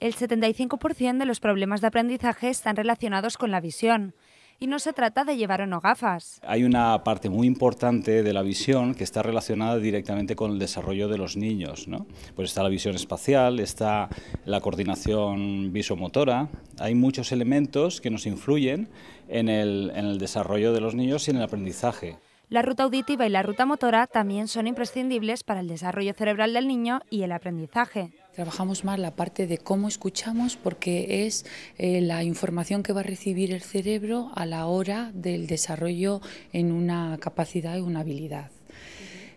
El 75% de los problemas de aprendizaje están relacionados con la visión. Y no se trata de llevar o no gafas. Hay una parte muy importante de la visión que está relacionada directamente con el desarrollo de los niños, ¿no? Pues está la visión espacial, está la coordinación visomotora. Hay muchos elementos que nos influyen en el desarrollo de los niños y en el aprendizaje. La ruta auditiva y la ruta motora también son imprescindibles para el desarrollo cerebral del niño y el aprendizaje. Trabajamos más la parte de cómo escuchamos porque es la información que va a recibir el cerebro a la hora del desarrollo en una capacidad y una habilidad.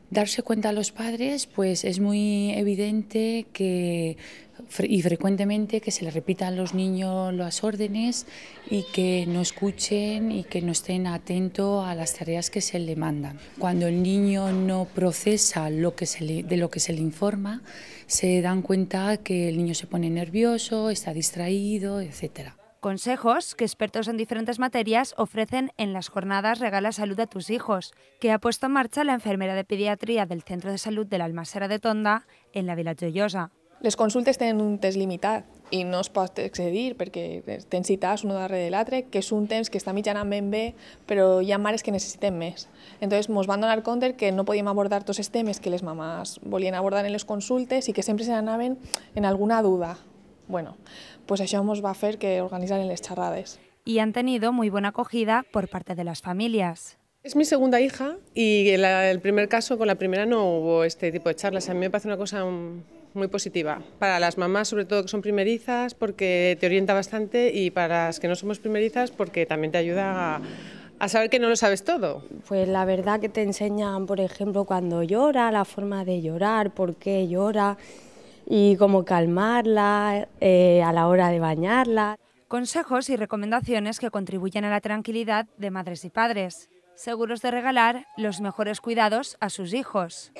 Darse cuenta a los padres, pues es muy evidente frecuentemente que se le repitan a los niños las órdenes y que no escuchen y que no estén atentos a las tareas que se le mandan. Cuando el niño no procesa de lo que se le informa, se dan cuenta que el niño se pone nervioso, está distraído, etc. Consejos que expertos en diferentes materias ofrecen en las jornadas Regala Salud a tus hijos, que ha puesto en marcha la enfermera de pediatría del Centro de Salud de l'Almàssera de Tonda, en la Vilajoiosa. Les consultes tenen un temps limitat i no es pot excedir perquè tens citats una darrere de l'altre, que és un temps que està mitjanant ben bé, però hi ha mares que necessiten més. Entonces, ens van donar compte que no podíem abordar tots els temes que les mamàs volien abordar en les consultes i que sempre se n'anaven en alguna duda. Bueno, pues això nos va a hacer que organizan las charradas. Y han tenido muy buena acogida por parte de las familias. Es mi segunda hija y el primer caso con la primera no hubo este tipo de charlas. A mí me parece una cosa muy positiva. Para las mamás, sobre todo que son primerizas, porque te orienta bastante, y para las que no somos primerizas, porque también te ayuda a saber que no lo sabes todo. Pues la verdad que te enseñan, por ejemplo, cuando llora, la forma de llorar, por qué llora, y cómo calmarla a la hora de bañarla. Consejos y recomendaciones que contribuyen a la tranquilidad de madres y padres, seguros de regalar los mejores cuidados a sus hijos.